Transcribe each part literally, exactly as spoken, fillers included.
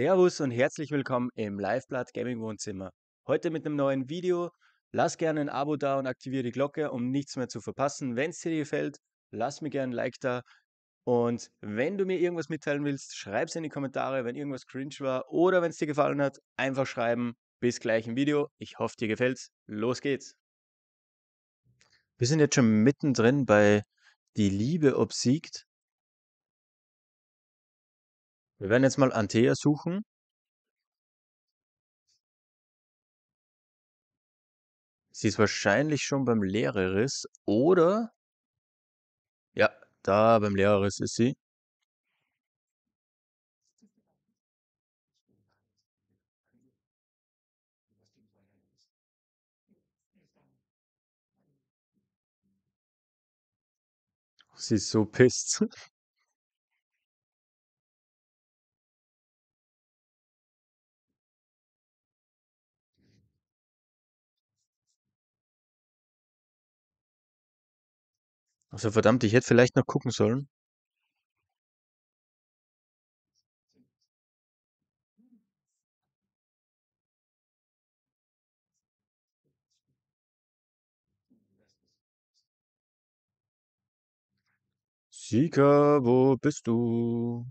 Servus und herzlich willkommen im Lifeblood Gaming Wohnzimmer. Heute mit einem neuen Video. Lass gerne ein Abo da und aktiviere die Glocke, um nichts mehr zu verpassen. Wenn es dir gefällt, lass mir gerne ein Like da. Und wenn du mir irgendwas mitteilen willst, schreib's in die Kommentare, wenn irgendwas cringe war oder wenn es dir gefallen hat, einfach schreiben. Bis gleich im Video. Ich hoffe, dir gefällt's. Los geht's. Wir sind jetzt schon mittendrin bei Die Liebe obsiegt. Wir werden jetzt mal Antea suchen. Sie ist wahrscheinlich schon beim Leherys, oder? Ja, da beim Leherys ist sie. Sie ist so pisst. Also verdammt, ich hätte vielleicht noch gucken sollen. Zika, wo bist du?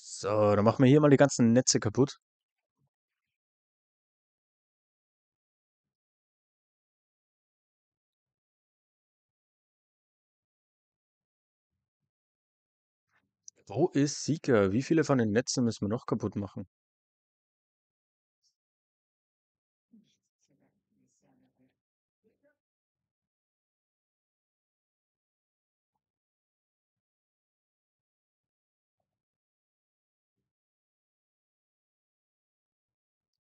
So, dann machen wir hier mal die ganzen Netze kaputt. Wo ist Zika? Wie viele von den Netzen müssen wir noch kaputt machen?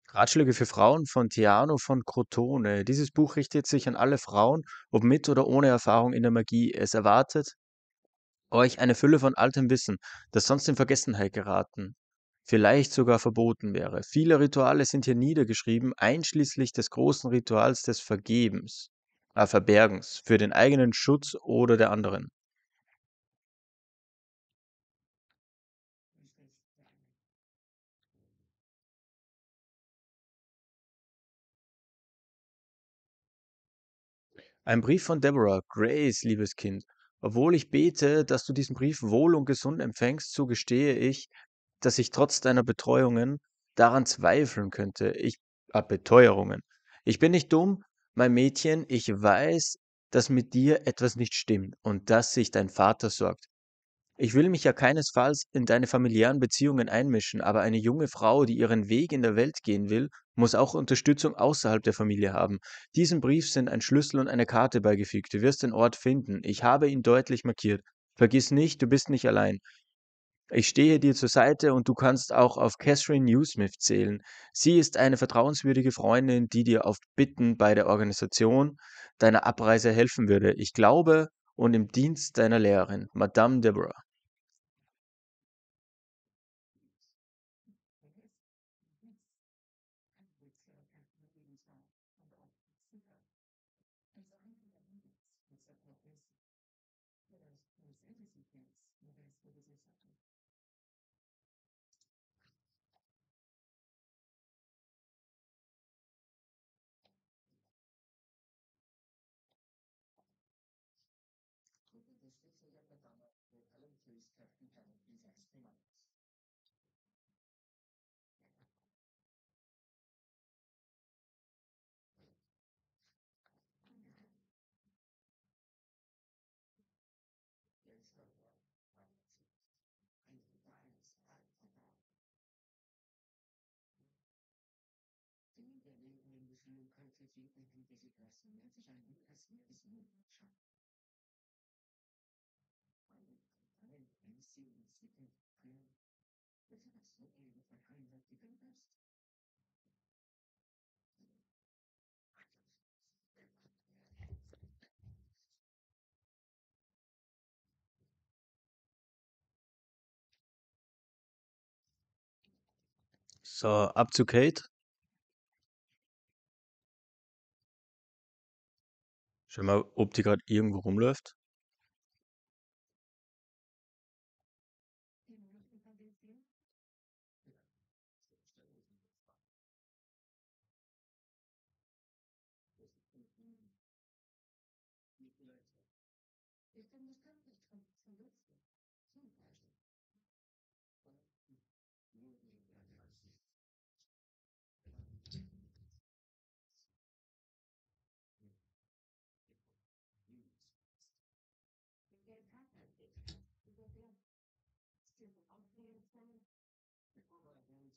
Ratschläge für Frauen von Theano von Crotone. Dieses Buch richtet sich an alle Frauen, ob mit oder ohne Erfahrung in der Magie. Es erwartet euch eine Fülle von altem Wissen, das sonst in Vergessenheit geraten, vielleicht sogar verboten wäre. Viele Rituale sind hier niedergeschrieben, einschließlich des großen Rituals des Vergebens, äh Verbergens, für den eigenen Schutz oder der anderen. Ein Brief von Deborah. Grace, liebes Kind, obwohl ich bete, dass du diesen Brief wohl und gesund empfängst, so gestehe ich, dass ich trotz deiner Betreuungen daran zweifeln könnte. Ich, ah, Beteuerungen. Ich bin nicht dumm, mein Mädchen, ich weiß, dass mit dir etwas nicht stimmt und dass sich dein Vater sorgt. Ich will mich ja keinesfalls in deine familiären Beziehungen einmischen, aber eine junge Frau, die ihren Weg in der Welt gehen will, muss auch Unterstützung außerhalb der Familie haben. Diesem Brief sind ein Schlüssel und eine Karte beigefügt. Du wirst den Ort finden. Ich habe ihn deutlich markiert. Vergiss nicht, du bist nicht allein. Ich stehe dir zur Seite und du kannst auch auf Catherine Newsmith zählen. Sie ist eine vertrauenswürdige Freundin, die dir auf Bitten bei der Organisation deiner Abreise helfen würde. Ich glaube und im Dienst deiner Lehrerin, Madame Deborah. So, ab zu Kate. Schau mal, ob die gerade irgendwo rumläuft. Ich bin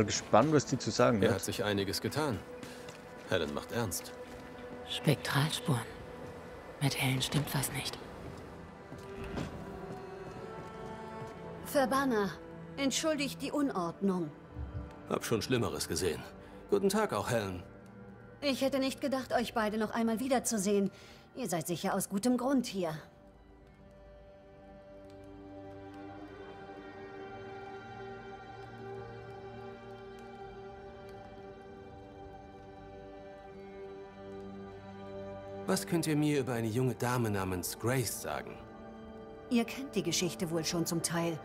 mal gespannt, was die zu sagen hat. Er hat sich einiges getan. Helen macht ernst. Spektralspuren. Mit Helen stimmt was nicht. Verbanner, entschuldigt die Unordnung. Hab schon Schlimmeres gesehen. Guten Tag auch, Helen. Ich hätte nicht gedacht, euch beide noch einmal wiederzusehen. Ihr seid sicher aus gutem Grund hier. Was könnt ihr mir über eine junge Dame namens Grace sagen? Ihr kennt die Geschichte wohl schon zum Teil.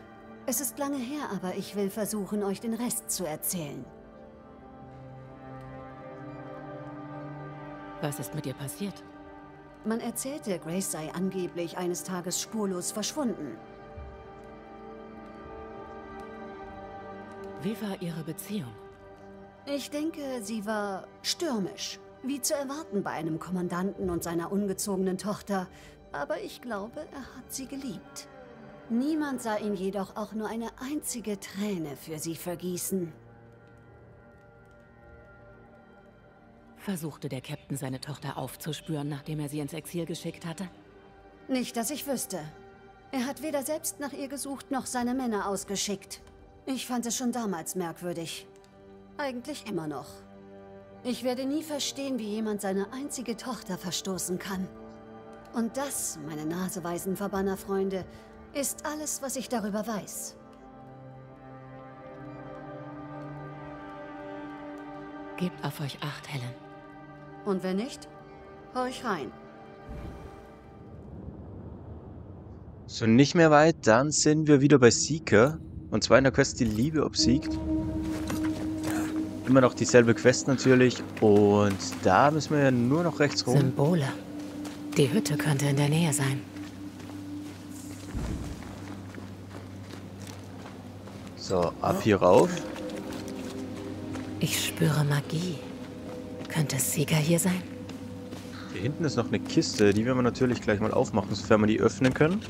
Es ist lange her, aber ich will versuchen, euch den Rest zu erzählen. Was ist mit ihr passiert? Man erzählte, Grace sei angeblich eines Tages spurlos verschwunden. Wie war ihre Beziehung? Ich denke, sie war stürmisch. Wie zu erwarten bei einem Kommandanten und seiner ungezogenen Tochter. Aber ich glaube, er hat sie geliebt. Niemand sah ihn jedoch auch nur eine einzige Träne für sie vergießen. Versuchte der Captain, seine Tochter aufzuspüren, nachdem er sie ins Exil geschickt hatte? Nicht, dass ich wüsste. Er hat weder selbst nach ihr gesucht, noch seine Männer ausgeschickt. Ich fand es schon damals merkwürdig. Eigentlich immer noch. Ich werde nie verstehen, wie jemand seine einzige Tochter verstoßen kann. Und das, meine naseweisen Verbannerfreunde, ist alles, was ich darüber weiß. Gebt auf euch acht, Helen. Und wenn nicht, horch rein. So, nicht mehr weit, dann sind wir wieder bei Zika. Und zwar in der Quest Die Liebe obsiegt. Immer noch dieselbe Quest natürlich. Und da müssen wir ja nur noch rechts rum. Symbole. Die Hütte könnte in der Nähe sein. So, ab hier rauf. Ich spüre Magie. Könnte Zika hier sein? Hier hinten ist noch eine Kiste. Die werden wir natürlich gleich mal aufmachen, sofern wir die öffnen können.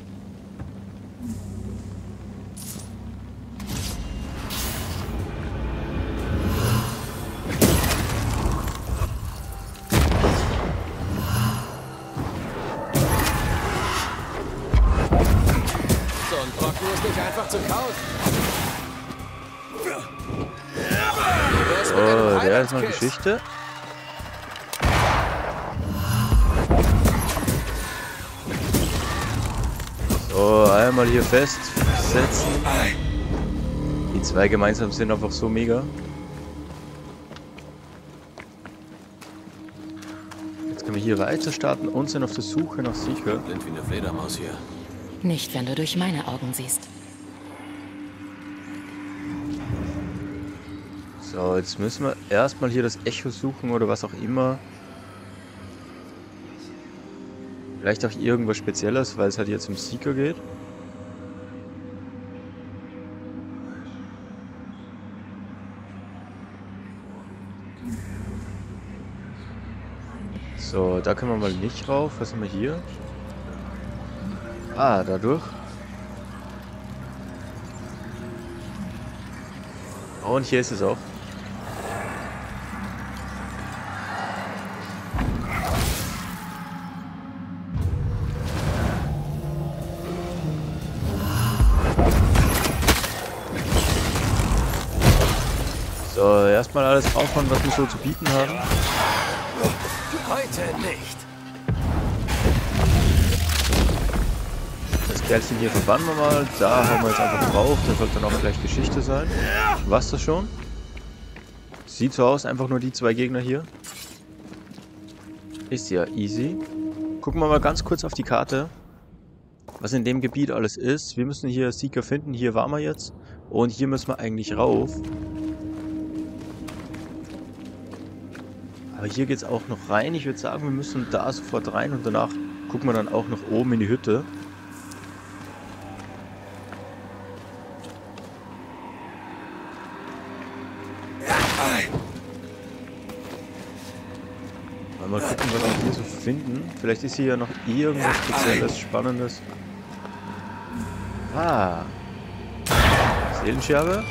Geschichte. So, einmal hier festsetzen. Die zwei gemeinsam sind einfach so mega. Jetzt können wir hier weiter starten und sind auf der Suche nach Zika. Blind wie eine Fledermaus hier. Nicht, wenn du durch meine Augen siehst. So, jetzt müssen wir erstmal hier das Echo suchen oder was auch immer. Vielleicht auch irgendwas Spezielles, weil es halt jetzt um Zika geht. So, da können wir mal nicht rauf. Was haben wir hier? Ah, dadurch. Und hier ist es auch. So, erstmal alles aufhauen, was wir so zu bieten haben. Heute nicht. Das Kerlchen hier verbannen wir mal. Da haben wir jetzt einfach drauf. Das sollte dann auch vielleicht Geschichte sein. War's das schon? Sieht so aus, einfach nur die zwei Gegner hier. Ist ja easy. Gucken wir mal ganz kurz auf die Karte, was in dem Gebiet alles ist. Wir müssen hier Zika finden. Hier waren wir jetzt. Und hier müssen wir eigentlich rauf. Aber hier geht es auch noch rein. Ich würde sagen, wir müssen da sofort rein und danach gucken wir dann auch noch oben in die Hütte. Mal gucken, was wir hier so finden. Vielleicht ist hier ja noch irgendwas Spezielles, Spannendes. Ah. Seelenscherbe.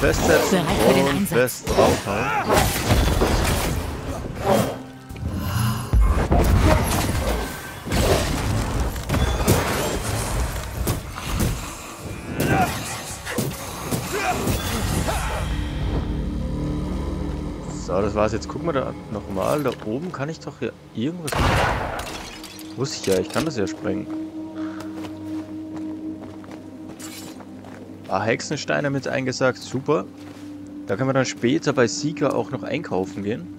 Festsetzen und fest draufhauen. So, das war's. Jetzt gucken wir da nochmal. Da oben kann ich doch hier irgendwas machen. Wusste ich ja, ich kann das ja sprengen. Ah, Hexensteine mit eingesagt, super. Da können wir dann später bei Zika auch noch einkaufen gehen.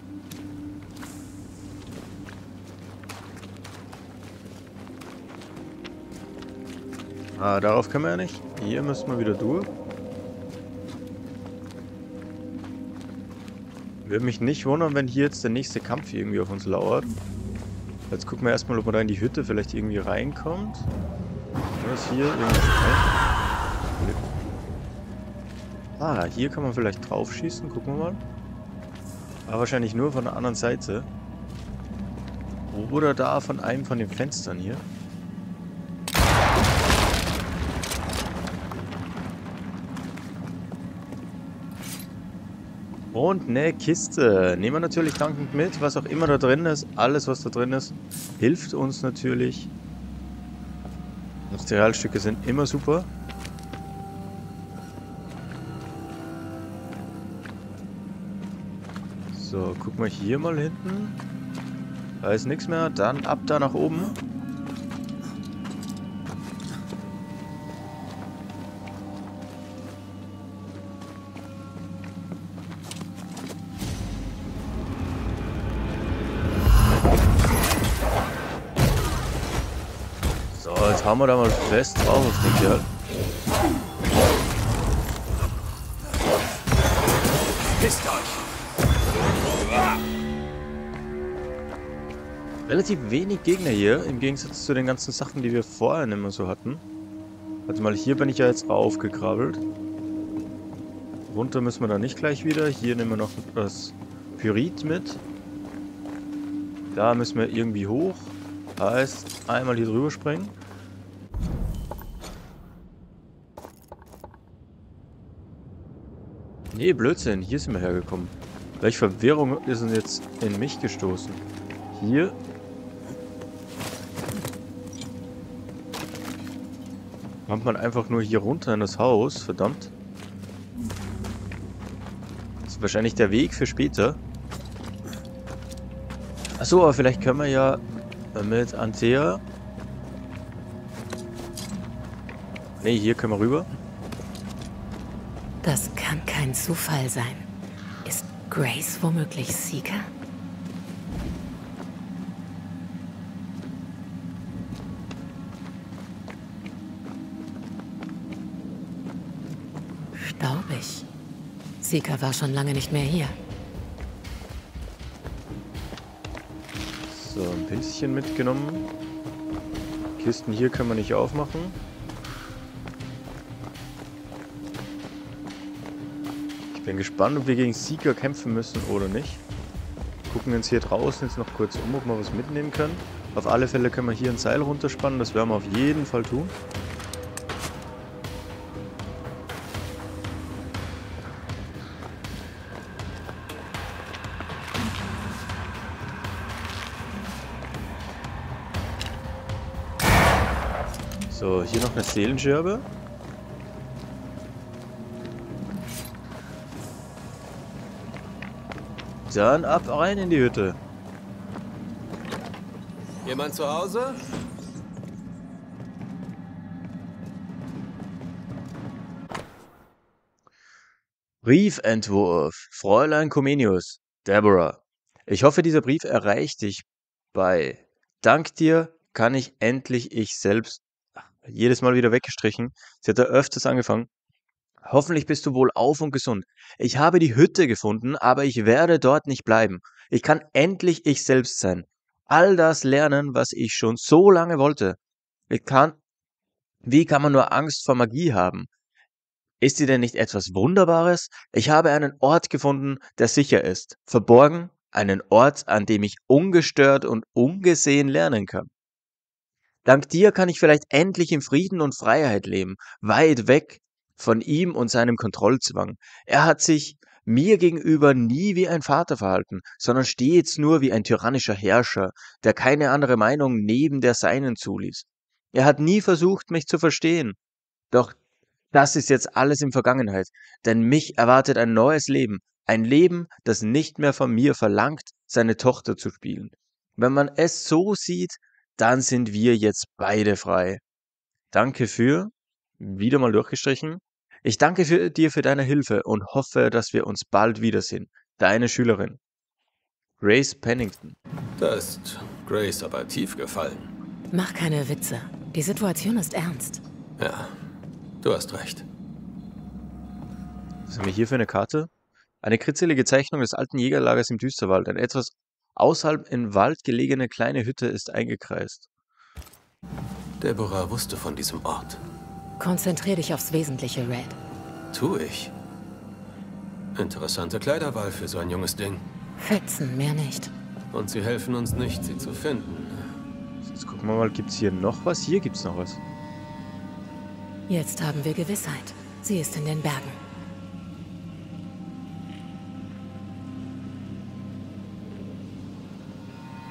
Ah, darauf können wir ja nicht. Hier müssen wir wieder durch. Würde mich nicht wundern, wenn hier jetzt der nächste Kampf irgendwie auf uns lauert. Jetzt gucken wir erstmal, ob man da in die Hütte vielleicht irgendwie reinkommt. Was hier? Irgendwas. Ah, hier kann man vielleicht drauf schießen, gucken wir mal. Aber wahrscheinlich nur von der anderen Seite. Oder da von einem von den Fenstern hier. Und eine Kiste. Nehmen wir natürlich dankend mit, was auch immer da drin ist. Alles, was da drin ist, hilft uns natürlich. Materialstücke sind immer super. So, guck mal hier mal hinten. Da ist nichts mehr. Dann ab da nach oben. So, jetzt haben wir da mal fest drauf. Das klingt ja. Relativ wenig Gegner hier, im Gegensatz zu den ganzen Sachen, die wir vorher immer so hatten. Also mal, hier bin ich ja jetzt raufgekrabbelt. Runter müssen wir da nicht gleich wieder. Hier nehmen wir noch das Pyrit mit. Da müssen wir irgendwie hoch. Heißt, einmal hier drüber springen. Nee, Blödsinn, hier sind wir hergekommen. Welche Verwirrung ist denn jetzt in mich gestoßen? Hier... kommt man einfach nur hier runter in das Haus, verdammt. Das ist wahrscheinlich der Weg für später. Achso, aber vielleicht können wir ja mit Antea... Ne, hier können wir rüber. Das kann kein Zufall sein. Ist Grace womöglich Zika? Staubig. Zika war schon lange nicht mehr hier. So, ein Pinschen mitgenommen. Kisten hier können wir nicht aufmachen. Ich bin gespannt, ob wir gegen Zika kämpfen müssen oder nicht. Gucken wir uns hier draußen jetzt noch kurz um, ob wir was mitnehmen können. Auf alle Fälle können wir hier ein Seil runterspannen, das werden wir auf jeden Fall tun. So, hier noch eine Seelenscherbe. Dann ab rein in die Hütte. Jemand zu Hause? Briefentwurf. Fräulein Comenius. Deborah. Ich hoffe, dieser Brief erreicht dich bei. Dank dir kann ich endlich ich selbst. Ach, jedes Mal wieder weggestrichen. Sie hat da öfters angefangen. Hoffentlich bist du wohlauf und gesund. Ich habe die Hütte gefunden, aber ich werde dort nicht bleiben. Ich kann endlich ich selbst sein. All das lernen, was ich schon so lange wollte. Ich kann... Wie kann man nur Angst vor Magie haben? Ist sie denn nicht etwas Wunderbares? Ich habe einen Ort gefunden, der sicher ist. Verborgen, einen Ort, an dem ich ungestört und ungesehen lernen kann. Dank dir kann ich vielleicht endlich in Frieden und Freiheit leben. Weit weg von ihm und seinem Kontrollzwang. Er hat sich mir gegenüber nie wie ein Vater verhalten, sondern stets nur wie ein tyrannischer Herrscher, der keine andere Meinung neben der seinen zuließ. Er hat nie versucht, mich zu verstehen. Doch das ist jetzt alles in Vergangenheit, denn mich erwartet ein neues Leben, ein Leben, das nicht mehr von mir verlangt, seine Tochter zu spielen. Wenn man es so sieht, dann sind wir jetzt beide frei. Danke für... Wieder mal durchgestrichen. Ich danke für, dir für deine Hilfe und hoffe, dass wir uns bald wiedersehen. Deine Schülerin. Grace Pennington. Da ist Grace aber tief gefallen. Mach keine Witze. Die Situation ist ernst. Ja, du hast recht. Was haben wir hier für eine Karte? Eine kritzelige Zeichnung des alten Jägerlagers im Düsterwald. Eine etwas außerhalb im Wald gelegene kleine Hütte ist eingekreist. Deborah wusste von diesem Ort. Konzentrier dich aufs Wesentliche, Red. Tu ich. Interessante Kleiderwahl für so ein junges Ding. Fetzen, mehr nicht. Und sie helfen uns nicht, sie zu finden. Jetzt gucken wir mal, gibt's hier noch was? Hier gibt's noch was. Jetzt haben wir Gewissheit. Sie ist in den Bergen.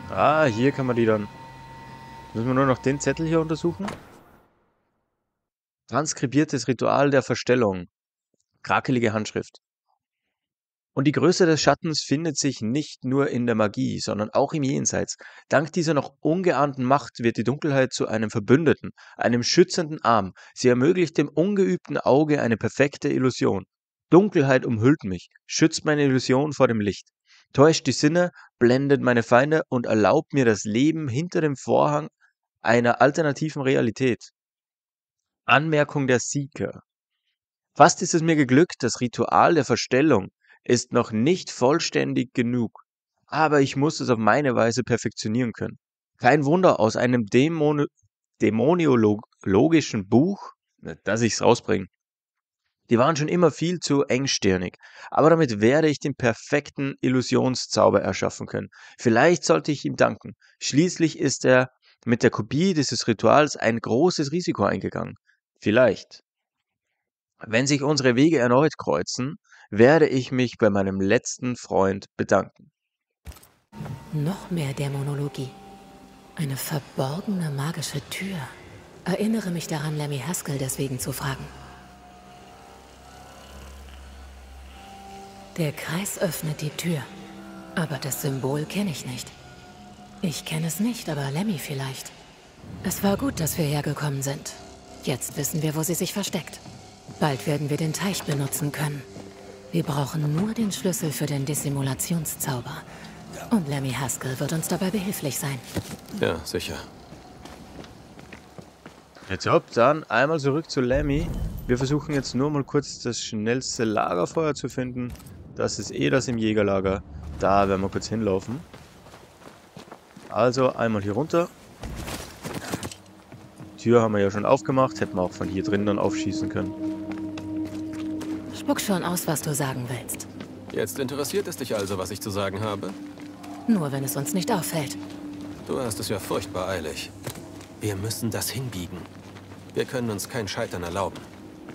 Ah, hier kann man die dann... Müssen wir nur noch den Zettel hier untersuchen? Transkribiertes Ritual der Verstellung. Krakelige Handschrift. Und die Größe des Schattens findet sich nicht nur in der Magie, sondern auch im Jenseits. Dank dieser noch ungeahnten Macht wird die Dunkelheit zu einem Verbündeten, einem schützenden Arm. Sie ermöglicht dem ungeübten Auge eine perfekte Illusion. Dunkelheit umhüllt mich, schützt meine Illusion vor dem Licht, täuscht die Sinne, blendet meine Feinde und erlaubt mir das Leben hinter dem Vorhang einer alternativen Realität. Anmerkung der Seeker. Fast ist es mir geglückt, das Ritual der Verstellung ist noch nicht vollständig genug, aber ich muss es auf meine Weise perfektionieren können. Kein Wunder, aus einem Dämon dämoniologischen Buch, dass ich es rausbringe. Die waren schon immer viel zu engstirnig, aber damit werde ich den perfekten Illusionszauber erschaffen können. Vielleicht sollte ich ihm danken. Schließlich ist er mit der Kopie dieses Rituals ein großes Risiko eingegangen. Vielleicht. Wenn sich unsere Wege erneut kreuzen, werde ich mich bei meinem letzten Freund bedanken. Noch mehr Dämonologie. Eine verborgene magische Tür. Erinnere mich daran, Lemmy Haskell deswegen zu fragen. Der Kreis öffnet die Tür. Aber das Symbol kenne ich nicht. Ich kenne es nicht, aber Lemmy vielleicht. Es war gut, dass wir hergekommen sind. Jetzt wissen wir, wo sie sich versteckt. Bald werden wir den Teich benutzen können. Wir brauchen nur den Schlüssel für den Dissimulationszauber. Und Lemmy Haskell wird uns dabei behilflich sein. Ja, sicher. Jetzt hopp, dann einmal zurück zu Lemmy. Wir versuchen jetzt nur mal kurz das schnellste Lagerfeuer zu finden. Das ist eh das im Jägerlager. Da werden wir kurz hinlaufen. Also einmal hier runter. Tür haben wir ja schon aufgemacht, hätten wir auch von hier drinnen dann aufschießen können. Spuck schon aus, was du sagen willst. Jetzt interessiert es dich also, was ich zu sagen habe? Nur wenn es uns nicht auffällt. Du hast es ja furchtbar eilig. Wir müssen das hinbiegen. Wir können uns kein Scheitern erlauben.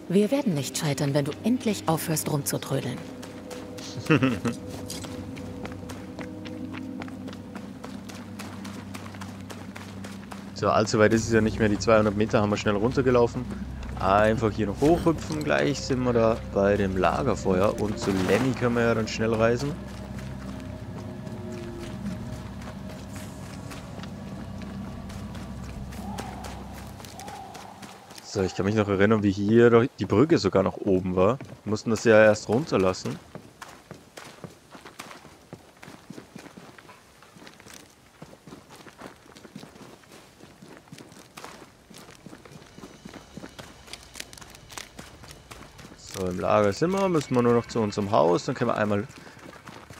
Wir werden nicht scheitern, wenn du endlich aufhörst, rumzutrödeln. So, allzu weit ist es ja nicht mehr. Die zweihundert Meter haben wir schnell runtergelaufen. Einfach hier noch hochhüpfen. Gleich sind wir da bei dem Lagerfeuer. Und zu Lemmy können wir ja dann schnell reisen. So, ich kann mich noch erinnern, wie hier die Brücke sogar noch oben war. Wir mussten das ja erst runterlassen. Im Lager sind wir, müssen wir nur noch zu unserem Haus, dann können wir einmal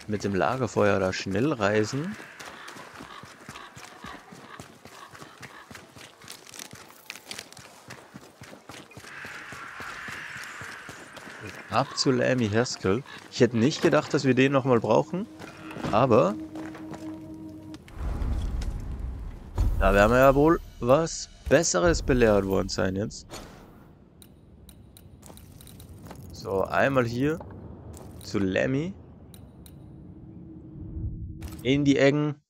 mit dem Lagerfeuer da schnell reisen. Ab zu Lemmy Haskell. Ich hätte nicht gedacht, dass wir den nochmal brauchen, aber da werden wir ja wohl was Besseres belehrt worden sein jetzt. So, einmal hier zu Lemmy. In die Eggen.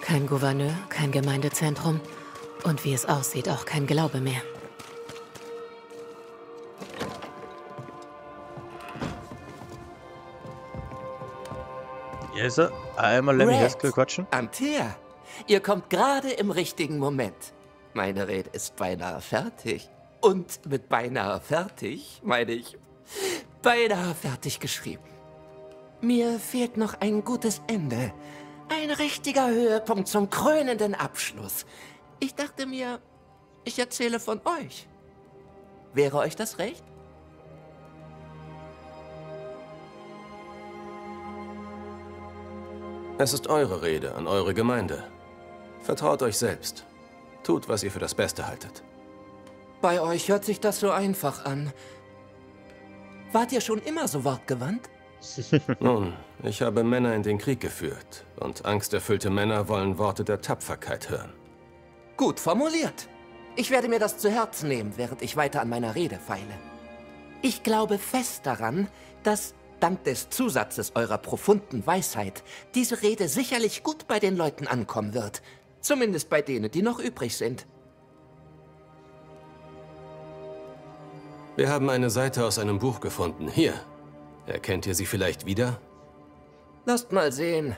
Kein Gouverneur, kein Gemeindezentrum und wie es aussieht, auch kein Glaube mehr. Yes, einmal Lemmy Haskell quatschen. Antea, ihr kommt gerade im richtigen Moment. Meine Rede ist beinahe fertig. Und mit beinahe fertig meine ich beinahe fertig geschrieben. Mir fehlt noch ein gutes Ende. Ein richtiger Höhepunkt zum krönenden Abschluss. Ich dachte mir, ich erzähle von euch. Wäre euch das recht? Es ist eure Rede an eure Gemeinde. Vertraut euch selbst. Tut, was ihr für das Beste haltet. Bei euch hört sich das so einfach an. Wart ihr schon immer so wortgewandt? Nun, ich habe Männer in den Krieg geführt. Und angsterfüllte Männer wollen Worte der Tapferkeit hören. Gut formuliert. Ich werde mir das zu Herzen nehmen, während ich weiter an meiner Rede feile. Ich glaube fest daran, dass dank des Zusatzes eurer profunden Weisheit diese Rede sicherlich gut bei den Leuten ankommen wird. Zumindest bei denen, die noch übrig sind. Wir haben eine Seite aus einem Buch gefunden. Hier. Erkennt ihr sie vielleicht wieder? Lasst mal sehen.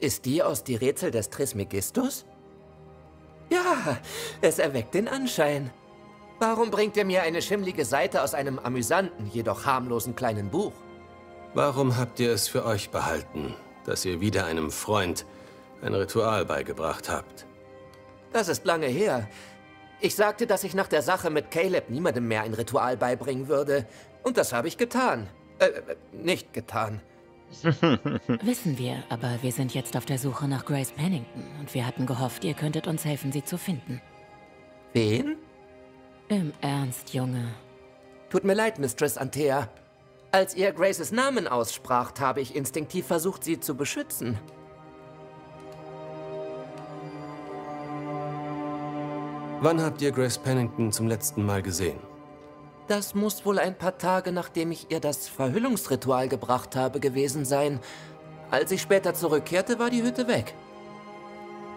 Ist die aus Die Rätsel des Trismegistus? Ja, es erweckt den Anschein. Warum bringt ihr mir eine schimmlige Seite aus einem amüsanten, jedoch harmlosen kleinen Buch? Warum habt ihr es für euch behalten, dass ihr wieder einem Freund ein Ritual beigebracht habt? Das ist lange her. Ich sagte, dass ich nach der Sache mit Caleb niemandem mehr ein Ritual beibringen würde. Und das habe ich getan. Äh, nicht getan. Wissen wir, aber wir sind jetzt auf der Suche nach Grace Pennington und wir hatten gehofft, ihr könntet uns helfen, sie zu finden. Wen? Im Ernst, Junge. Tut mir leid, Mistress Antea. Als ihr Graces Namen ausspracht, habe ich instinktiv versucht, sie zu beschützen. Wann habt ihr Grace Pennington zum letzten Mal gesehen? Das muss wohl ein paar Tage, nachdem ich ihr das Verhüllungsritual gebracht habe, gewesen sein. Als ich später zurückkehrte, war die Hütte weg.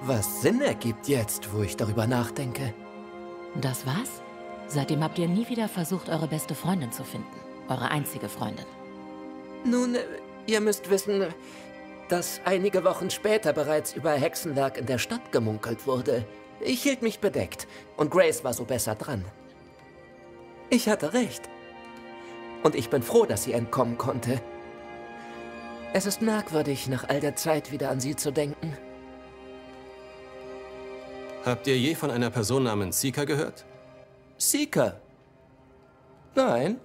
Was Sinn ergibt jetzt, wo ich darüber nachdenke. Das war's? Seitdem habt ihr nie wieder versucht, eure beste Freundin zu finden. Eure einzige Freundin. Nun, ihr müsst wissen, dass einige Wochen später bereits über Hexenwerk in der Stadt gemunkelt wurde. Ich hielt mich bedeckt und Grace war so besser dran. Ich hatte recht. Und ich bin froh, dass sie entkommen konnte. Es ist merkwürdig, nach all der Zeit wieder an sie zu denken. Habt ihr je von einer Person namens Zika gehört? Zika? Nein.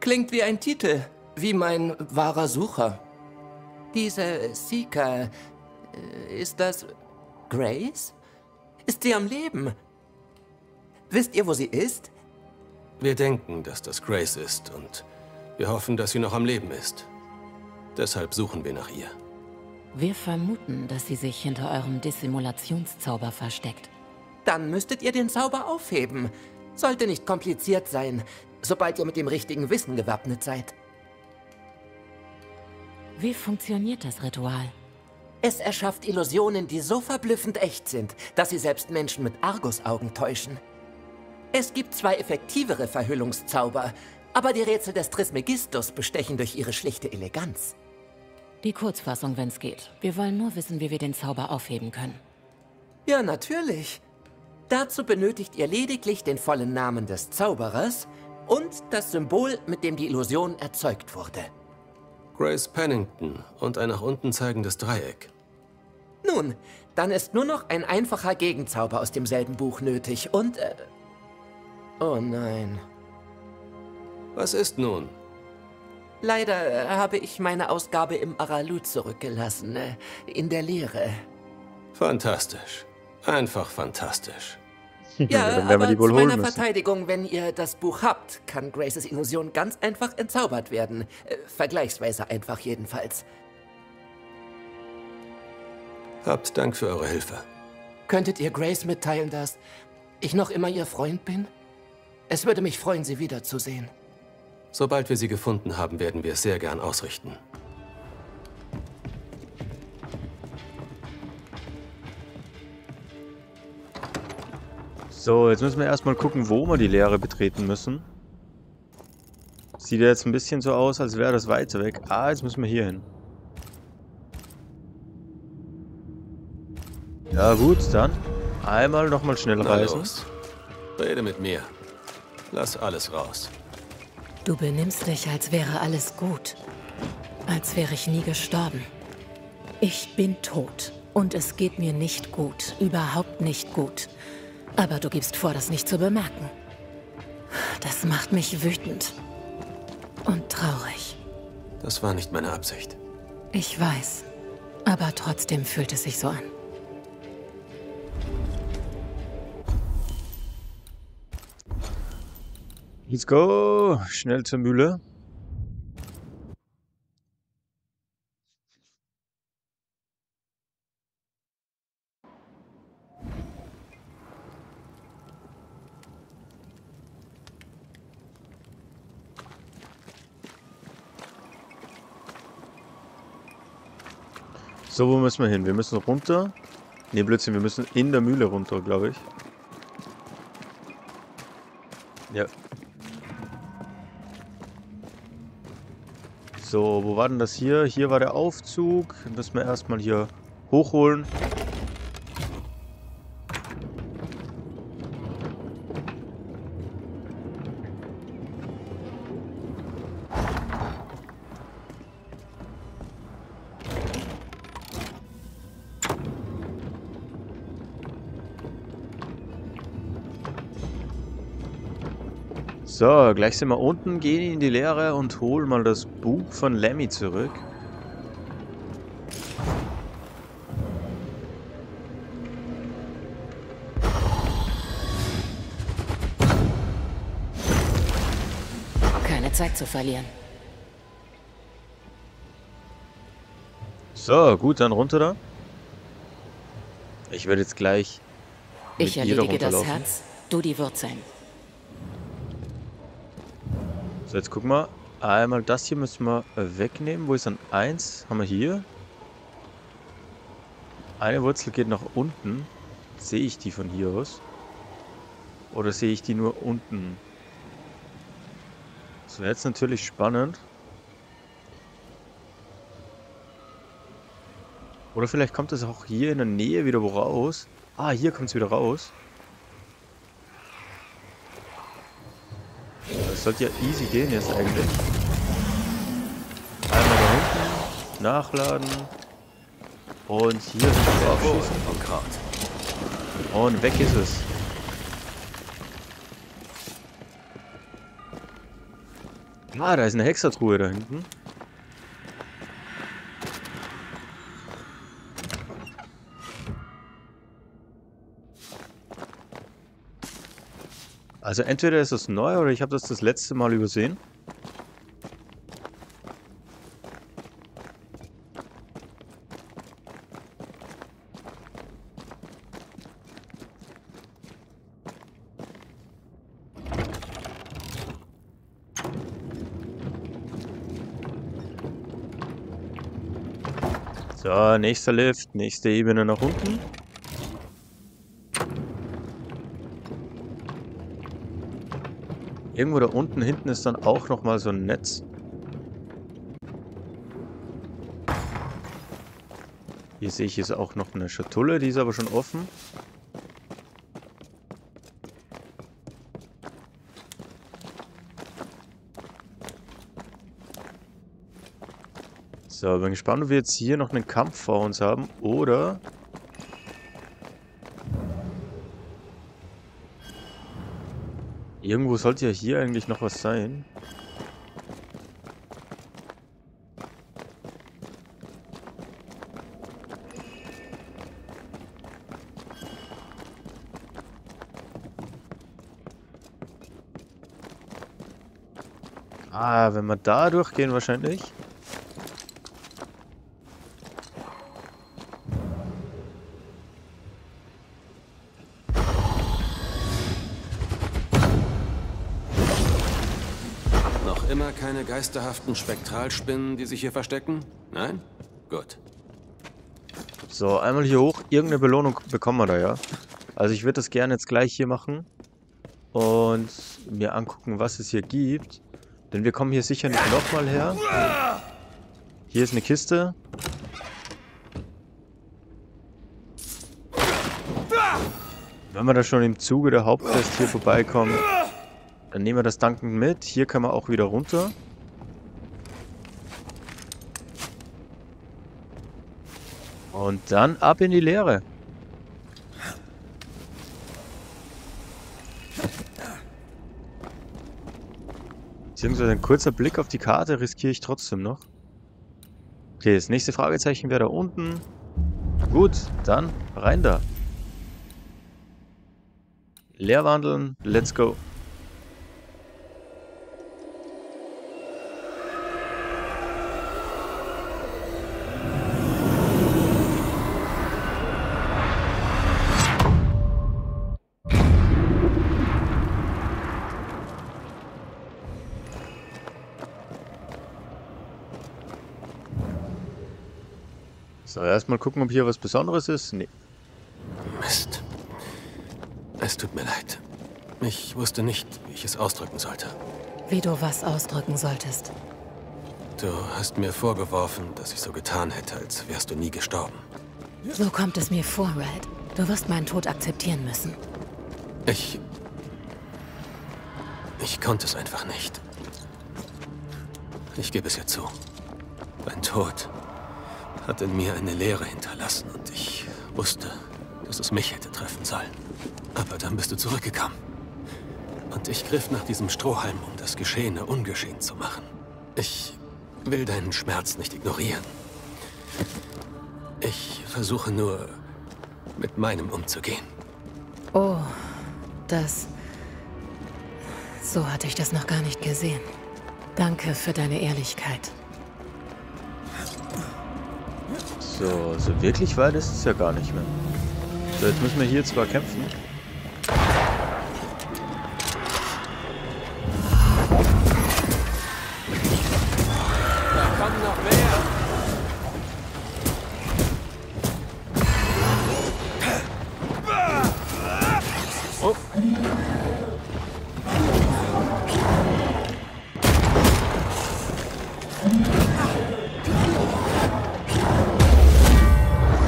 Klingt wie ein Titel, wie mein wahrer Sucher. Diese Zika, ist das Grace? Ist sie am Leben? Wisst ihr, wo sie ist? Wir denken, dass das Grace ist und wir hoffen, dass sie noch am Leben ist. Deshalb suchen wir nach ihr. Wir vermuten, dass sie sich hinter eurem Dissimulationszauber versteckt. Dann müsstet ihr den Zauber aufheben. Sollte nicht kompliziert sein, sobald ihr mit dem richtigen Wissen gewappnet seid. Wie funktioniert das Ritual? Es erschafft Illusionen, die so verblüffend echt sind, dass sie selbst Menschen mit Argusaugen täuschen. Es gibt zwei effektivere Verhüllungszauber, aber die Rätsel des Trismegistus bestechen durch ihre schlichte Eleganz. Die Kurzfassung, wenn's geht. Wir wollen nur wissen, wie wir den Zauber aufheben können. Ja, natürlich. Dazu benötigt ihr lediglich den vollen Namen des Zauberers und das Symbol, mit dem die Illusion erzeugt wurde. Grace Pennington und ein nach unten zeigendes Dreieck. Nun, dann ist nur noch ein einfacher Gegenzauber aus demselben Buch nötig und... Äh, Oh nein. Was ist nun? Leider habe ich meine Ausgabe im Aralu zurückgelassen, in der Leere. Fantastisch. Einfach fantastisch. Ja, dann werden wir die wohl holen müssen. Zu meiner Verteidigung, wenn ihr das Buch habt, kann Graces Illusion ganz einfach entzaubert werden. Vergleichsweise einfach jedenfalls. Habt Dank für eure Hilfe. Könntet ihr Grace mitteilen, dass ich noch immer ihr Freund bin? Es würde mich freuen, sie wiederzusehen. Sobald wir sie gefunden haben, werden wir es sehr gern ausrichten. So, jetzt müssen wir erstmal gucken, wo wir die Leere betreten müssen. Sieht ja jetzt ein bisschen so aus, als wäre das weiter weg. Ah, jetzt müssen wir hier hin. Ja gut, dann einmal nochmal schnell reisen. Rede mit mir. Lass alles raus. Du benimmst dich, als wäre alles gut. Als wäre ich nie gestorben. Ich bin tot. Und es geht mir nicht gut. Überhaupt nicht gut. Aber du gibst vor, das nicht zu bemerken. Das macht mich wütend. Und traurig. Das war nicht meine Absicht. Ich weiß. Aber trotzdem fühlt es sich so an. Let's go! Schnell zur Mühle. So, wo müssen wir hin? Wir müssen runter. Ne, Blödsinn, wir müssen in der Mühle runter, glaube ich. Ja. So, wo war denn das hier? Hier war der Aufzug. Den müssen wir erstmal hier hochholen. So, gleich sind wir unten, gehen in die Leere und holen mal das Buch von Lemmy zurück. Keine Zeit zu verlieren. So, gut, dann runter da. Ich werde jetzt gleich mit ihr da runterlaufen. Ich erledige das Herz, du die Wurzeln. So, jetzt gucken wir. Einmal das hier müssen wir wegnehmen. Wo ist dann eins? Haben wir hier. Eine Wurzel geht nach unten. Sehe ich die von hier aus? Oder sehe ich die nur unten? Das wäre jetzt natürlich spannend. Oder vielleicht kommt das auch hier in der Nähe wieder wo raus. Ah, hier kommt es wieder raus. Das sollte ja easy gehen jetzt eigentlich. Einmal da hinten, nachladen und hier draufschießen. Und weg ist es. Ah, da ist eine Hexertruhe da hinten. Also entweder ist das neu oder ich habe das das letzte Mal übersehen. So, nächster Lift, nächste Ebene nach unten. Irgendwo da unten hinten ist dann auch nochmal so ein Netz. Hier sehe ich jetzt auch noch eine Schatulle, die ist aber schon offen. So, bin gespannt, ob wir jetzt hier noch einen Kampf vor uns haben oder... Irgendwo sollte ja hier eigentlich noch was sein. Ah, wenn wir da durchgehen wahrscheinlich. Keine geisterhaften Spektralspinnen, die sich hier verstecken? Nein? Gut. So, einmal hier hoch. Irgendeine Belohnung bekommen wir da, ja. Also ich würde das gerne jetzt gleich hier machen und mir angucken, was es hier gibt. Denn wir kommen hier sicher nicht nochmal her. Hier ist eine Kiste. Wenn wir da schon im Zuge der Hauptquest hier vorbeikommen... Dann nehmen wir das dankend mit. Hier können wir auch wieder runter. Und dann ab in die Leere. Beziehungsweise ein kurzer Blick auf die Karte riskiere ich trotzdem noch. Okay, das nächste Fragezeichen wäre da unten. Gut, dann rein da. Leerwandeln, let's go. So, erstmal gucken, ob hier was Besonderes ist. Nee. Mist. Es tut mir leid. Ich wusste nicht, wie ich es ausdrücken sollte. Wie du was ausdrücken solltest. Du hast mir vorgeworfen, dass ich so getan hätte, als wärst du nie gestorben. So kommt es mir vor, Red. Du wirst meinen Tod akzeptieren müssen. Ich... Ich konnte es einfach nicht. Ich gebe es ja zu. Mein Tod hat in mir eine Leere hinterlassen und ich wusste, dass es mich hätte treffen sollen. Aber dann bist du zurückgekommen. Und ich griff nach diesem Strohhalm, um das Geschehene ungeschehen zu machen. Ich will deinen Schmerz nicht ignorieren. Ich versuche nur, mit meinem umzugehen. Oh, das... So hatte ich das noch gar nicht gesehen. Danke für deine Ehrlichkeit. So, so wirklich weit ist es ja gar nicht mehr. So, jetzt müssen wir hier zwar kämpfen.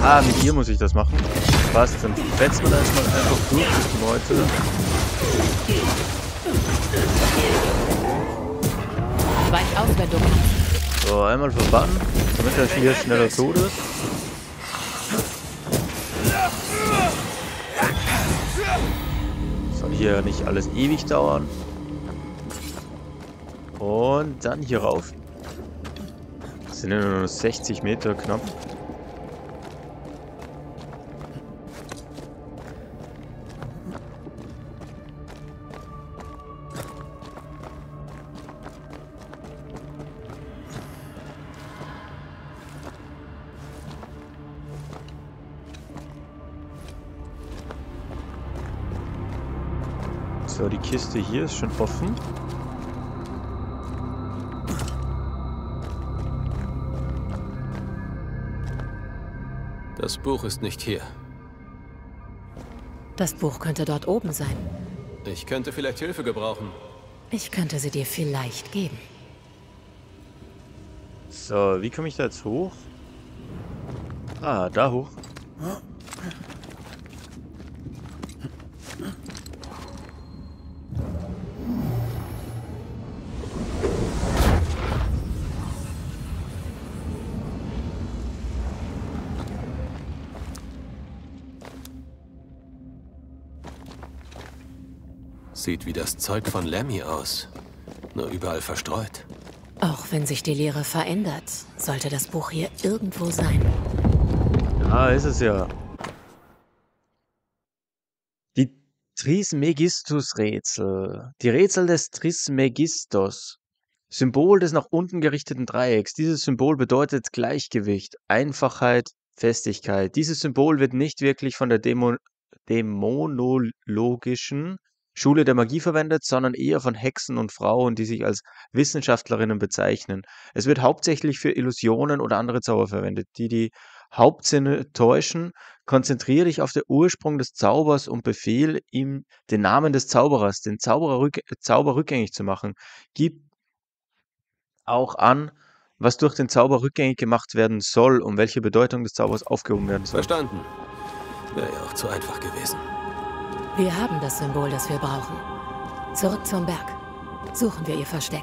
Ah, mit hier muss ich das machen. Passt, dann fetzt man erstmal einfach durch die Leute. So, einmal verbannen, damit er hier schneller tot ist. Soll hier nicht alles ewig dauern. Und dann hier rauf. Das sind nur sechzig Meter knapp. So, die Kiste hier ist schon offen. Das Buch ist nicht hier. Das Buch könnte dort oben sein. Ich könnte vielleicht Hilfe gebrauchen. Ich könnte sie dir vielleicht geben. So, wie komme ich da jetzt hoch? Ah, da hoch. Sieht wie das Zeug von Lemmy aus, nur überall verstreut. Auch wenn sich die Lehre verändert, sollte das Buch hier irgendwo sein. Ah, ist es ja. Die Trismegistus-Rätsel. Die Rätsel des Trismegistus. Symbol des nach unten gerichteten Dreiecks. Dieses Symbol bedeutet Gleichgewicht, Einfachheit, Festigkeit. Dieses Symbol wird nicht wirklich von der Dämon- dämonologischen Schule der Magie verwendet, sondern eher von Hexen und Frauen, die sich als Wissenschaftlerinnen bezeichnen. Es wird hauptsächlich für Illusionen oder andere Zauber verwendet, die die Hauptsinne täuschen. Konzentriere dich auf den Ursprung des Zaubers und befehl ihm, den Namen des Zauberers, den Zauberer rück, Zauber rückgängig zu machen. Gib auch an, was durch den Zauber rückgängig gemacht werden soll und welche Bedeutung des Zaubers aufgehoben werden soll. Verstanden. Wäre ja auch zu einfach gewesen. Wir haben das Symbol, das wir brauchen. Zurück zum Berg. Suchen wir ihr Versteck.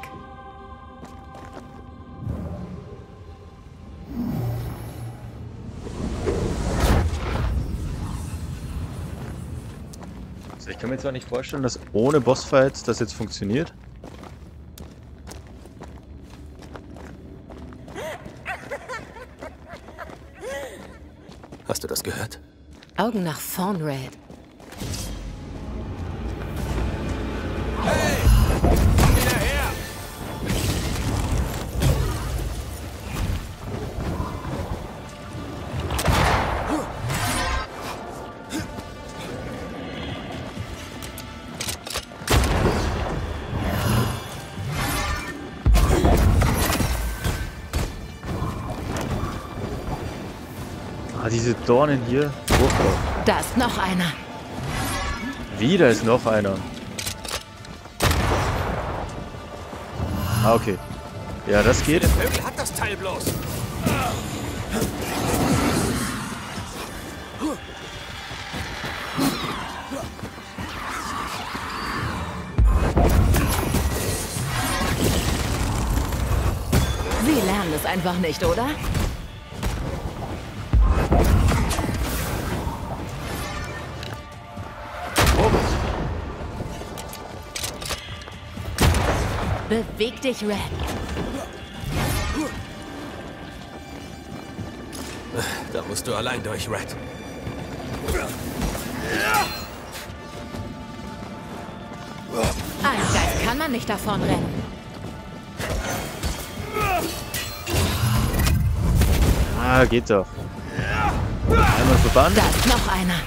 Also ich kann mir zwar nicht vorstellen, dass ohne Bossfights das jetzt funktioniert. Hast du das gehört? Augen nach vorn, Red. Ah, diese Dornen hier. Oh. Da ist noch einer. Wie, da ist noch einer. Ah, okay. Ja, das geht. Der Vögel hat das Teil bloß. Sie lernen es einfach nicht, oder? Beweg dich, Red. Da musst du allein durch, Red. Ein Geist kann man nicht davonrennen. Ah, geht doch. Einmal vorbei. Da ist noch einer.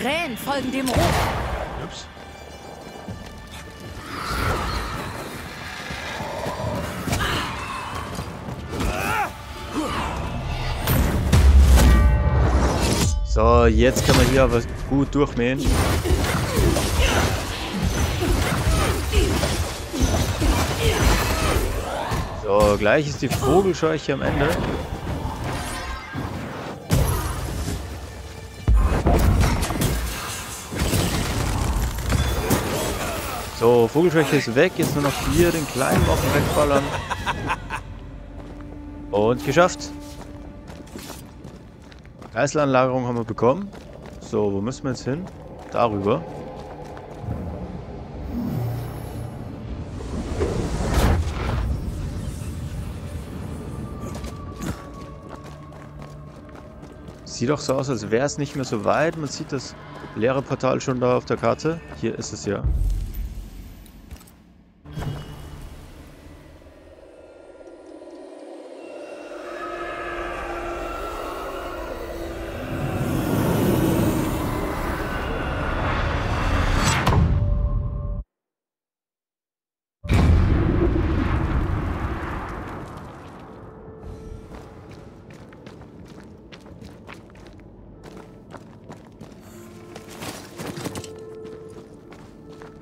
Krähen folgen dem Ruf. Ups. So, jetzt kann man hier aber gut durchmähen. So, gleich ist die Vogelscheuche am Ende. So, Vogelscheuche ist weg. Jetzt nur noch hier den kleinen Wochen wegballern. Und geschafft. Geißelanlagerung haben wir bekommen. So, wo müssen wir jetzt hin? Darüber. Sieht doch so aus, als wäre es nicht mehr so weit. Man sieht das leere Portal schon da auf der Karte. Hier ist es ja.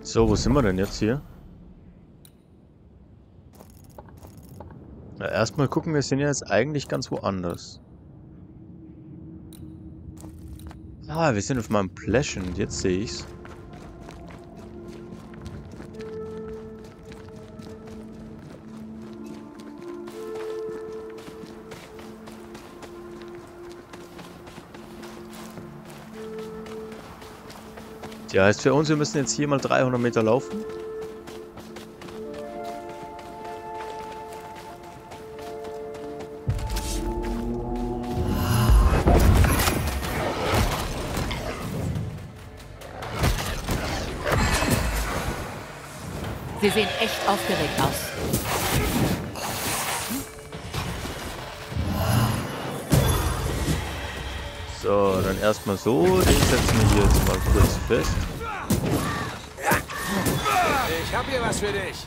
So, wo sind wir denn jetzt hier? Na, erstmal gucken, wir sind ja jetzt eigentlich ganz woanders. Ah, wir sind auf meinem Pläschchen, jetzt sehe ich's. Ja, heißt für uns, wir müssen jetzt hier mal dreihundert Meter laufen. Sie sehen echt aufgeregt aus. So, dann erstmal so, den setzen wir hier jetzt mal kurz fest. Ich hab hier was für dich.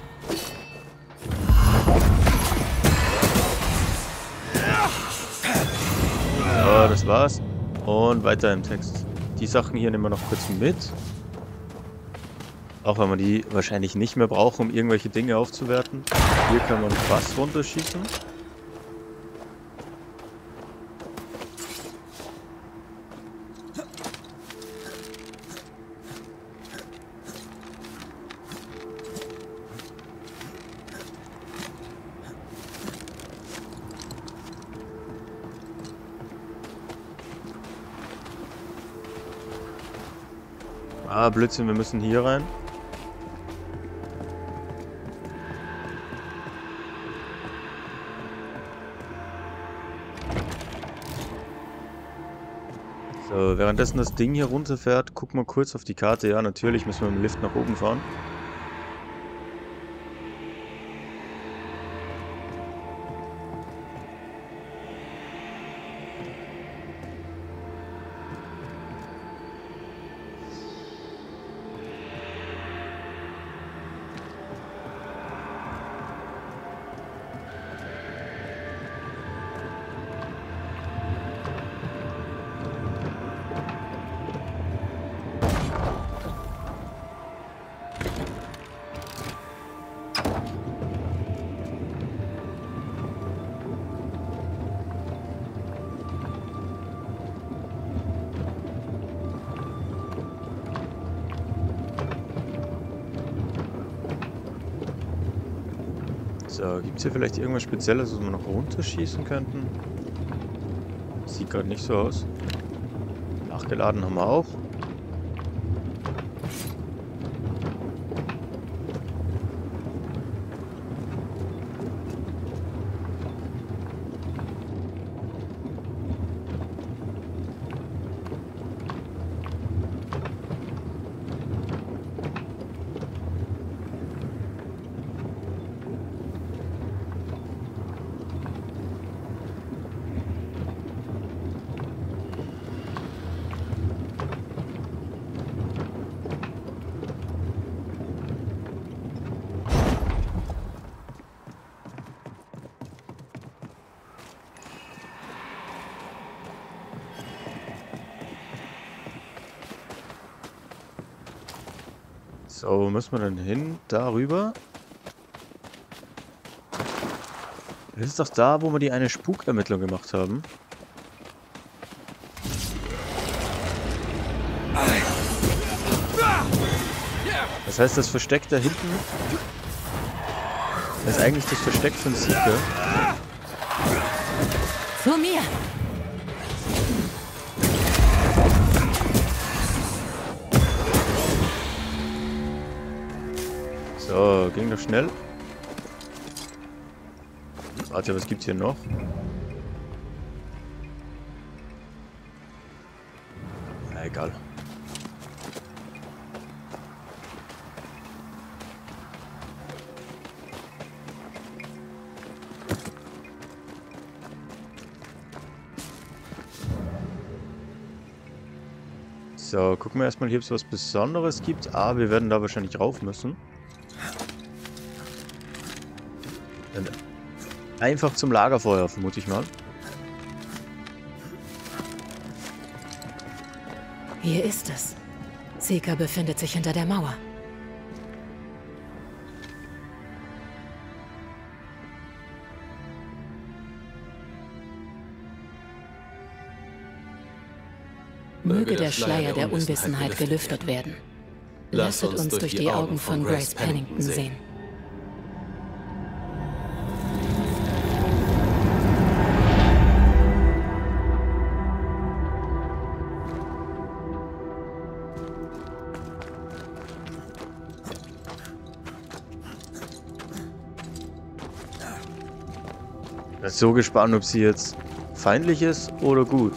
So, das war's. Und weiter im Text. Die Sachen hier nehmen wir noch kurz mit. Auch wenn wir die wahrscheinlich nicht mehr brauchen, um irgendwelche Dinge aufzuwerten. Hier kann man was runterschießen. Ah, Blödsinn, wir müssen hier rein. So, währenddessen das Ding hier runterfährt, gucken wir kurz auf die Karte. Ja, natürlich müssen wir mit dem Lift nach oben fahren. So, gibt es hier vielleicht irgendwas Spezielles, was wir noch runterschießen könnten? Sieht gerade nicht so aus. Nachgeladen haben wir auch. So, wo müssen wir denn hin? Darüber? Das ist doch da, wo wir die eine Spukermittlung gemacht haben. Das heißt, das Versteck da hinten ist eigentlich das Versteck von Zika. Zu mir! So, ging doch schnell. Warte, was gibt's hier noch? Na, egal. So, gucken wir erstmal hier, ob es was Besonderes gibt. Ah, wir werden da wahrscheinlich rauf müssen. Einfach zum Lagerfeuer, vermute ich mal. Hier ist es. Zika befindet sich hinter der Mauer. Möge der Schleier der Unwissenheit gelüftet werden. Lasset uns durch die Augen von Grace Pennington sehen. So gespannt, ob sie jetzt feindlich ist oder gut.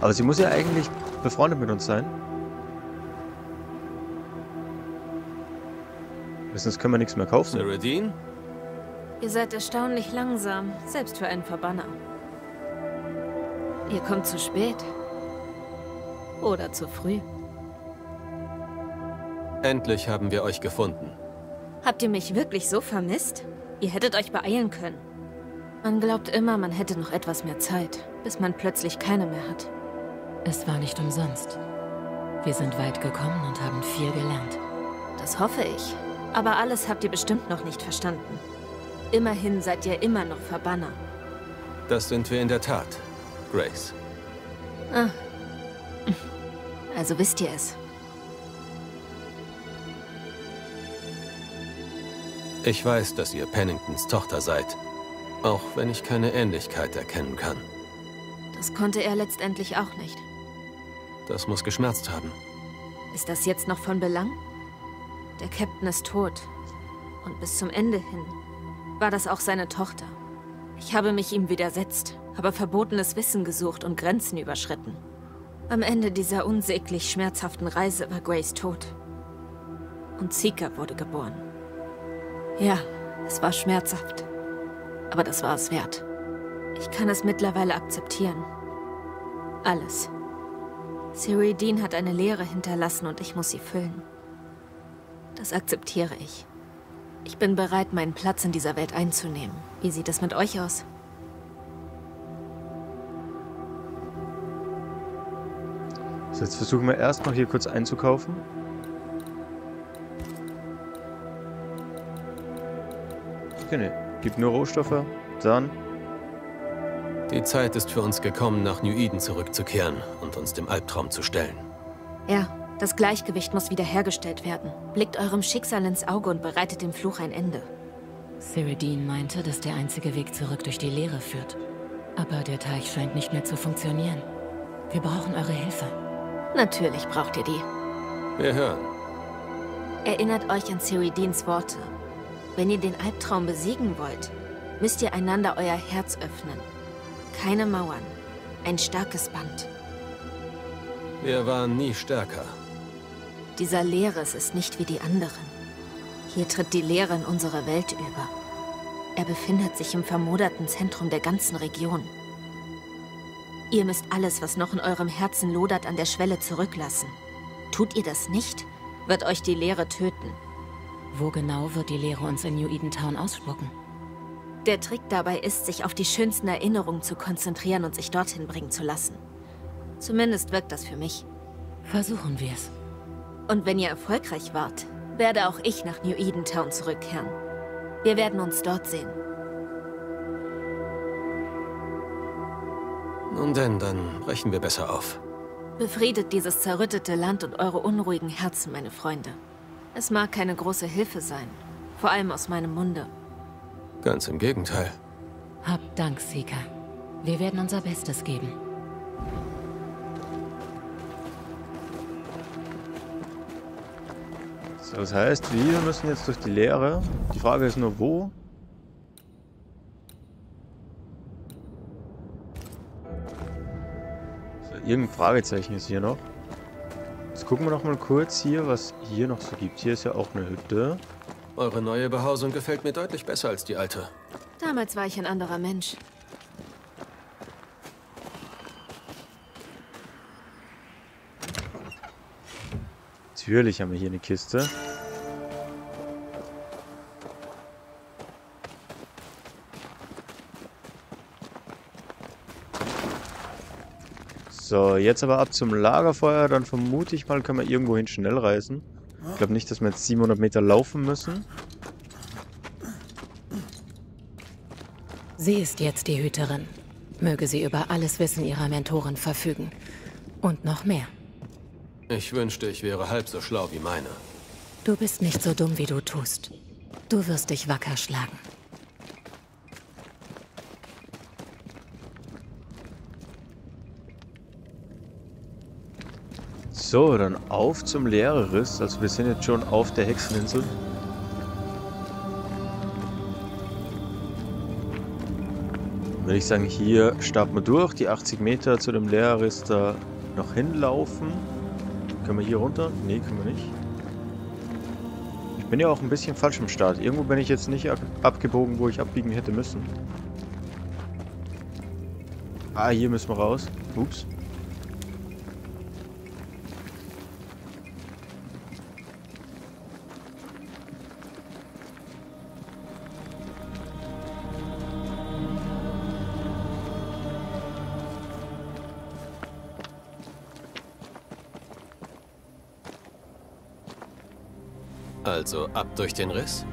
Aber sie muss ja eigentlich befreundet mit uns sein. Sonst können wir nichts mehr kaufen. Séridine? Ihr seid erstaunlich langsam, selbst für einen Verbanner. Ihr kommt zu spät. Oder zu früh. Endlich haben wir euch gefunden. Habt ihr mich wirklich so vermisst? Ihr hättet euch beeilen können. Man glaubt immer, man hätte noch etwas mehr Zeit, bis man plötzlich keine mehr hat. Es war nicht umsonst. Wir sind weit gekommen und haben viel gelernt. Das hoffe ich. Aber alles habt ihr bestimmt noch nicht verstanden. Immerhin seid ihr immer noch Verbanner. Das sind wir in der Tat, Grace. Ah. Also wisst ihr es. Ich weiß, dass ihr Penningtons Tochter seid. Auch wenn ich keine Ähnlichkeit erkennen kann. Das konnte er letztendlich auch nicht. Das muss geschmerzt haben. Ist das jetzt noch von Belang? Der Captain ist tot. Und bis zum Ende hin war das auch seine Tochter. Ich habe mich ihm widersetzt, habe verbotenes Wissen gesucht und Grenzen überschritten. Am Ende dieser unsäglich schmerzhaften Reise war Grace tot. Und Zika wurde geboren. Ja, es war schmerzhaft. Aber das war es wert. Ich kann es mittlerweile akzeptieren. Alles. Séridine hat eine Leere hinterlassen und ich muss sie füllen. Das akzeptiere ich. Ich bin bereit, meinen Platz in dieser Welt einzunehmen. Wie sieht es mit euch aus? So, jetzt versuchen wir erstmal hier kurz einzukaufen. Okay, nee. Gibt nur Rohstoffe, dann... Die Zeit ist für uns gekommen, nach New Eden zurückzukehren und uns dem Albtraum zu stellen. Ja, das Gleichgewicht muss wiederhergestellt werden. Blickt eurem Schicksal ins Auge und bereitet dem Fluch ein Ende. Séridine meinte, dass der einzige Weg zurück durch die Leere führt. Aber der Teich scheint nicht mehr zu funktionieren. Wir brauchen eure Hilfe. Natürlich braucht ihr die. Wir hören. Erinnert euch an Séridines Worte. Wenn ihr den Albtraum besiegen wollt, müsst ihr einander euer Herz öffnen. Keine Mauern. Ein starkes Band. Wir waren nie stärker. Dieser Leherys ist nicht wie die anderen. Hier tritt die Leere in unsere Welt über. Er befindet sich im vermoderten Zentrum der ganzen Region. Ihr müsst alles, was noch in eurem Herzen lodert, an der Schwelle zurücklassen. Tut ihr das nicht, wird euch die Leere töten. Wo genau wird die Leere uns in New Eden Town ausspucken? Der Trick dabei ist, sich auf die schönsten Erinnerungen zu konzentrieren und sich dorthin bringen zu lassen. Zumindest wirkt das für mich. Versuchen wir es. Und wenn ihr erfolgreich wart, werde auch ich nach New Eden Town zurückkehren. Wir werden uns dort sehen. Nun denn, dann brechen wir besser auf. Befriedet dieses zerrüttete Land und eure unruhigen Herzen, meine Freunde. Es mag keine große Hilfe sein, vor allem aus meinem Munde. Ganz im Gegenteil. Habt Dank, Zika. Wir werden unser Bestes geben. So, das heißt, wir müssen jetzt durch die Leere. Die Frage ist nur, wo? So, irgendein Fragezeichen ist hier noch. Jetzt gucken wir noch mal kurz hier, was hier noch so gibt. Hier ist ja auch eine Hütte. Eure neue Behausung gefällt mir deutlich besser als die alte. Damals war ich ein anderer Mensch. Natürlich haben wir hier eine Kiste. So, jetzt aber ab zum Lagerfeuer. Dann vermute ich mal, können wir irgendwohin schnell reisen. Ich glaube nicht, dass wir jetzt siebenhundert Meter laufen müssen. Sie ist jetzt die Hüterin. Möge sie über alles Wissen ihrer Mentorin verfügen. Und noch mehr. Ich wünschte, ich wäre halb so schlau wie meine. Du bist nicht so dumm, wie du tust. Du wirst dich wacker schlagen. So, dann auf zum Leherys. Also wir sind jetzt schon auf der Hexeninsel. Würde ich sagen, hier starten wir durch. Die achtzig Meter zu dem Leherys da noch hinlaufen. Können wir hier runter? Ne, können wir nicht. Ich bin ja auch ein bisschen falsch im Start. Irgendwo bin ich jetzt nicht abgebogen, wo ich abbiegen hätte müssen. Ah, hier müssen wir raus. Ups. Also ab durch den Riss?